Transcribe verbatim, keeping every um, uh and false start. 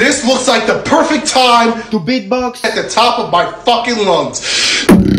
This looks like the perfect time to beatbox at the top of my fucking lungs.